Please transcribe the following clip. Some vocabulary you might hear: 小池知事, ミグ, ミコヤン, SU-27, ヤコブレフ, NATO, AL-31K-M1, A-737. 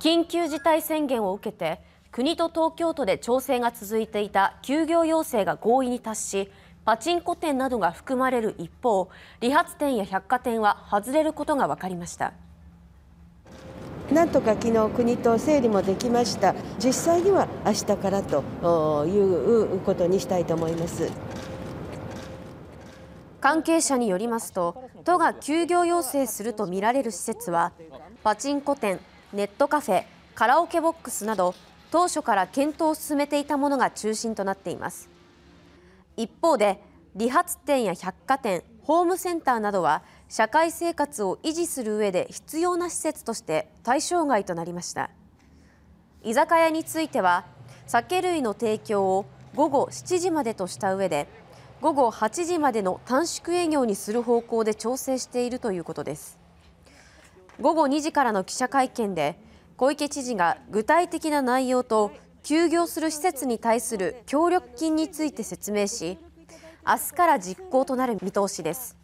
緊急事態宣言を受けて国と東京都で調整が続いていた休業要請が合意に達し、パチンコ店などが含まれる一方、理髪店や百貨店は外れることが分かりました。なんとか昨日国と整理もできました。実際には明日からということにしたいと思います。関係者によりますと、都が休業要請するとみられる施設はパチンコ店、ネットカフェ、カラオケボックスなど当初から検討を進めていたものが中心となっています。一方で理髪店や百貨店、ホームセンターなどは社会生活を維持する上で必要な施設として対象外となりました。居酒屋については酒類の提供を午後7時までとした上で午後8時までの短縮営業にする方向で調整しているということです。午後2時からの記者会見で小池知事が具体的な内容と休業する施設に対する協力金について説明し、明日から実行となる見通しです。